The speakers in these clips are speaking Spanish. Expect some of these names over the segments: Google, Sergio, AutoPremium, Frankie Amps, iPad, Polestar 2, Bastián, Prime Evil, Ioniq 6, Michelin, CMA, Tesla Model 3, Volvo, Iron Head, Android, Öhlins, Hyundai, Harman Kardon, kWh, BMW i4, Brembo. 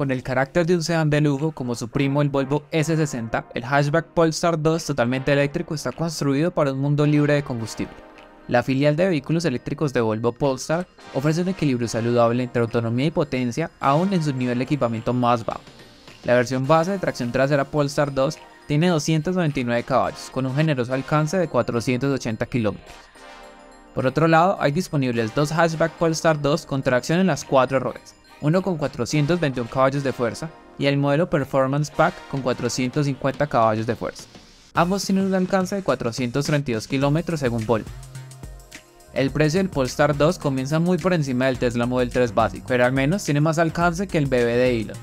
Con el carácter de un sedán de lujo como su primo el Volvo S60, el hatchback Polestar 2 totalmente eléctrico está construido para un mundo libre de combustible. La filial de vehículos eléctricos de Volvo Polestar ofrece un equilibrio saludable entre autonomía y potencia aún en su nivel de equipamiento más bajo. La versión base de tracción trasera Polestar 2 tiene 299 caballos con un generoso alcance de 480 km. Por otro lado, hay disponibles dos hatchback Polestar 2 con tracción en las 4 ruedas, uno con 421 caballos de fuerza y el modelo Performance Pack con 450 caballos de fuerza. Ambos tienen un alcance de 432 km según Volvo. El precio del Polestar 2 comienza muy por encima del Tesla Model 3 básico, pero al menos tiene más alcance que el bebé de Elon.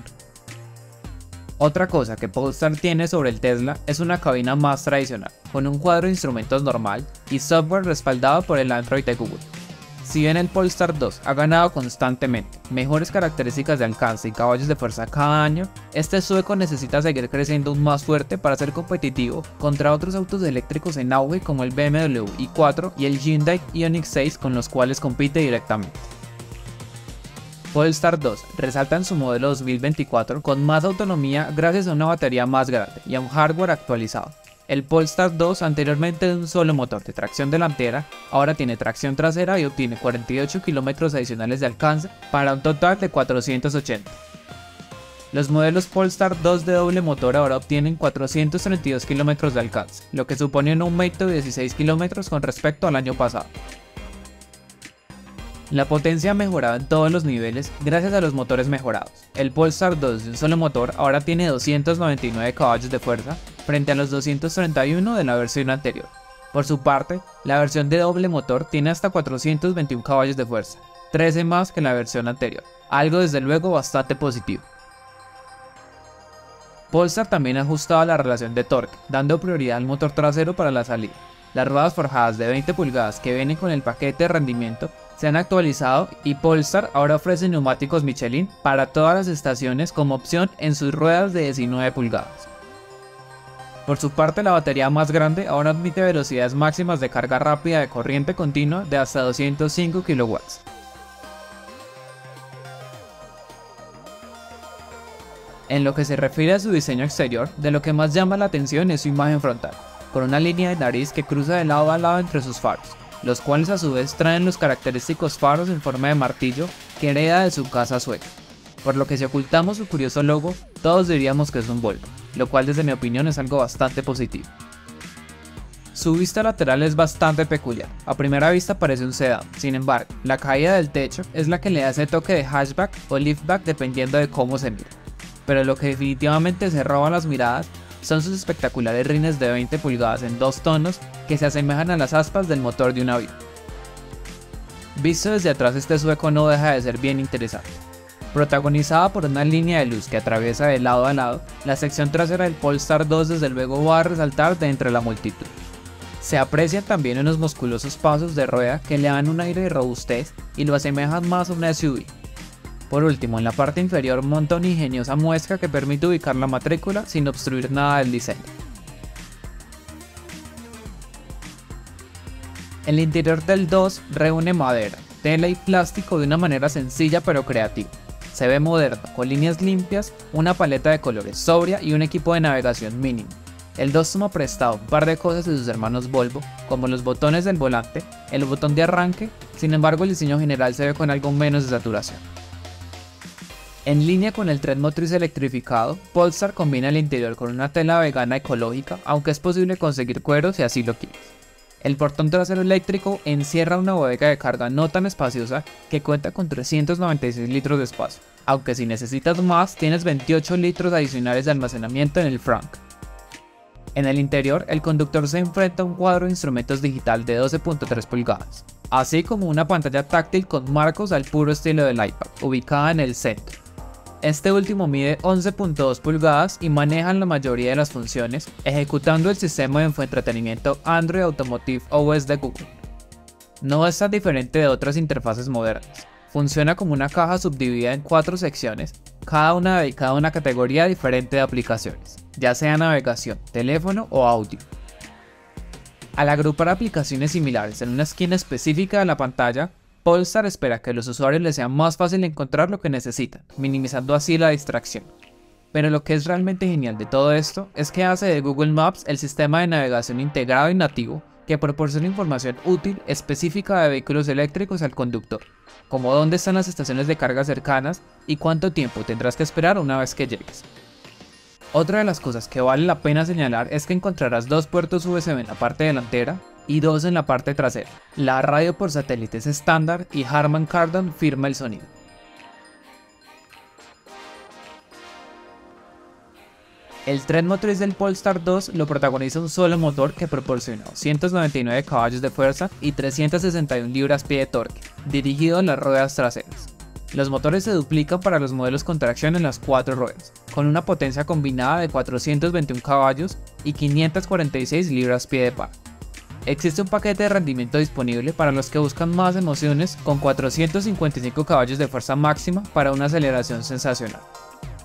Otra cosa que Polestar tiene sobre el Tesla es una cabina más tradicional, con un cuadro de instrumentos normal y software respaldado por el Android de Google. Si bien el Polestar 2 ha ganado constantemente mejores características de alcance y caballos de fuerza cada año, este sueco necesita seguir creciendo aún más fuerte para ser competitivo contra otros autos eléctricos en auge como el BMW i4 y el Hyundai Ioniq 6, con los cuales compite directamente. Polestar 2 resalta en su modelo 2024 con más autonomía gracias a una batería más grande y a un hardware actualizado. El Polestar 2, anteriormente de un solo motor de tracción delantera, ahora tiene tracción trasera y obtiene 48 kilómetros adicionales de alcance para un total de 480. Los modelos Polestar 2 de doble motor ahora obtienen 432 kilómetros de alcance, lo que supone un aumento de 16 kilómetros con respecto al año pasado. La potencia ha mejorado en todos los niveles gracias a los motores mejorados. El Polestar 2 de un solo motor ahora tiene 299 caballos de fuerza frente a los 231 de la versión anterior. Por su parte, la versión de doble motor tiene hasta 421 caballos de fuerza, 13 más que la versión anterior, algo desde luego bastante positivo. Polestar también ha ajustado la relación de torque, dando prioridad al motor trasero para la salida. Las ruedas forjadas de 20 pulgadas que vienen con el paquete de rendimiento se han actualizado y Polestar ahora ofrece neumáticos Michelin para todas las estaciones como opción en sus ruedas de 19 pulgadas. Por su parte, la batería más grande ahora admite velocidades máximas de carga rápida de corriente continua de hasta 205 kW. En lo que se refiere a su diseño exterior, de lo que más llama la atención es su imagen frontal, con una línea de nariz que cruza de lado a lado entre sus faros, los cuales a su vez traen los característicos faros en forma de martillo que hereda de su casa sueca. Por lo que si ocultamos su curioso logo, todos diríamos que es un Volvo, lo cual desde mi opinión es algo bastante positivo. Su vista lateral es bastante peculiar, a primera vista parece un sedán, sin embargo, la caída del techo es la que le da ese toque de hatchback o liftback dependiendo de cómo se mira. Pero lo que definitivamente se roba las miradas son sus espectaculares rines de 20 pulgadas en dos tonos que se asemejan a las aspas del motor de un avión. Visto desde atrás, este sueco no deja de ser bien interesante. Protagonizada por una línea de luz que atraviesa de lado a lado, la sección trasera del Polestar 2 desde luego va a resaltar de entre la multitud. Se aprecian también unos musculosos pasos de rueda que le dan un aire de robustez y lo asemejan más a una SUV. Por último, en la parte inferior monta una ingeniosa muesca que permite ubicar la matrícula sin obstruir nada del diseño. El interior del 2 reúne madera, tela y plástico de una manera sencilla pero creativa. Se ve moderno, con líneas limpias, una paleta de colores sobria y un equipo de navegación mínimo. El 2 toma prestado un par de cosas de sus hermanos Volvo, como los botones del volante, el botón de arranque, sin embargo el diseño general se ve con algo menos de saturación. En línea con el tren motriz electrificado, Polestar combina el interior con una tela vegana ecológica, aunque es posible conseguir cuero si así lo quieres. El portón trasero eléctrico encierra una bodega de carga no tan espaciosa que cuenta con 396 litros de espacio, aunque si necesitas más tienes 28 litros adicionales de almacenamiento en el frunk. En el interior, el conductor se enfrenta a un cuadro de instrumentos digital de 12.3 pulgadas, así como una pantalla táctil con marcos al puro estilo del iPad, ubicada en el centro. Este último mide 11.2 pulgadas y maneja la mayoría de las funciones, ejecutando el sistema de infoentretenimiento Android Automotive OS de Google. No es tan diferente de otras interfaces modernas. Funciona como una caja subdividida en 4 secciones, cada una dedicada a una categoría diferente de aplicaciones, ya sea navegación, teléfono o audio. Al agrupar aplicaciones similares en una esquina específica de la pantalla, Polestar espera que a los usuarios les sea más fácil encontrar lo que necesitan, minimizando así la distracción. Pero lo que es realmente genial de todo esto es que hace de Google Maps el sistema de navegación integrado y nativo que proporciona información útil específica de vehículos eléctricos al conductor, como dónde están las estaciones de carga cercanas y cuánto tiempo tendrás que esperar una vez que llegues. Otra de las cosas que vale la pena señalar es que encontrarás dos puertos USB en la parte delantera y dos en la parte trasera. La radio por satélite es estándar y Harman Kardon firma el sonido. El tren motriz del Polestar 2 lo protagoniza un solo motor que proporciona 199 caballos de fuerza y 361 libras-pie de torque, dirigido a las ruedas traseras. Los motores se duplican para los modelos con tracción en las 4 ruedas, con una potencia combinada de 421 caballos y 546 libras-pie de par. Existe un paquete de rendimiento disponible para los que buscan más emociones con 455 caballos de fuerza máxima para una aceleración sensacional.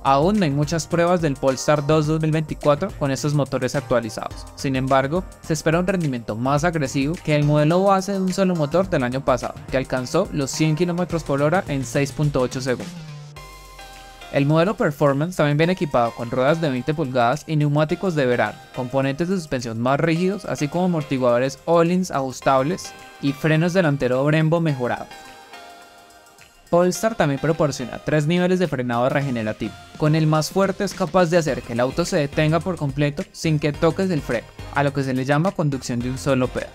Aún no hay muchas pruebas del Polestar 2 2024 con estos motores actualizados, sin embargo, se espera un rendimiento más agresivo que el modelo base de un solo motor del año pasado, que alcanzó los 100 km/h en 6.8 segundos. El modelo Performance también viene equipado con ruedas de 20 pulgadas y neumáticos de verano, componentes de suspensión más rígidos, así como amortiguadores Öhlins ajustables y frenos delantero Brembo mejorados. Polestar también proporciona 3 niveles de frenado regenerativo. Con el más fuerte es capaz de hacer que el auto se detenga por completo sin que toques el freno, a lo que se le llama conducción de un solo pedal.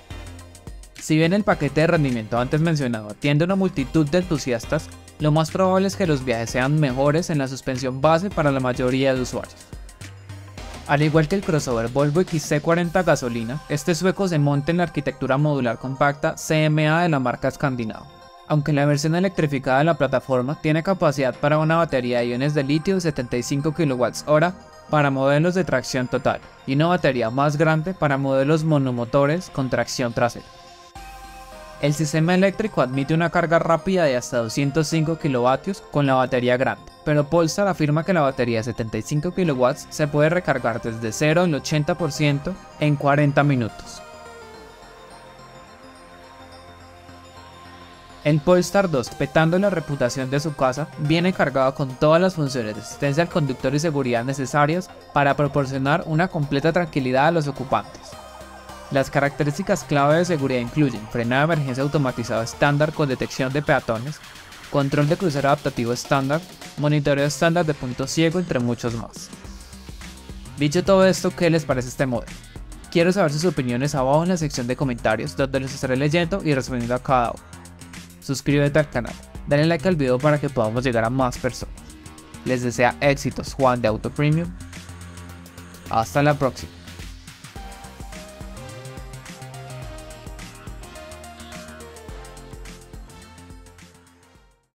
Si bien el paquete de rendimiento antes mencionado atiende a una multitud de entusiastas, lo más probable es que los viajes sean mejores en la suspensión base para la mayoría de usuarios. Al igual que el crossover Volvo XC40 gasolina, este sueco se monta en la arquitectura modular compacta CMA de la marca escandinava. Aunque la versión electrificada de la plataforma tiene capacidad para una batería de iones de litio de 75 kWh para modelos de tracción total y una batería más grande para modelos monomotores con tracción trasera. El sistema eléctrico admite una carga rápida de hasta 205 kW con la batería grande, pero Polestar afirma que la batería de 75 kW se puede recargar desde 0 al 80% en 40 minutos. El Polestar 2, petando la reputación de su casa, viene cargado con todas las funciones de asistencia al conductor y seguridad necesarias para proporcionar una completa tranquilidad a los ocupantes. Las características clave de seguridad incluyen frenado de emergencia automatizado estándar con detección de peatones, control de crucero adaptativo estándar, monitoreo estándar de punto ciego, entre muchos más. Dicho todo esto, ¿qué les parece este modelo? Quiero saber sus opiniones abajo en la sección de comentarios, donde los estaré leyendo y respondiendo a cada uno. Suscríbete al canal, dale like al video para que podamos llegar a más personas. Les desea éxitos Juan de Auto Premium. Hasta la próxima.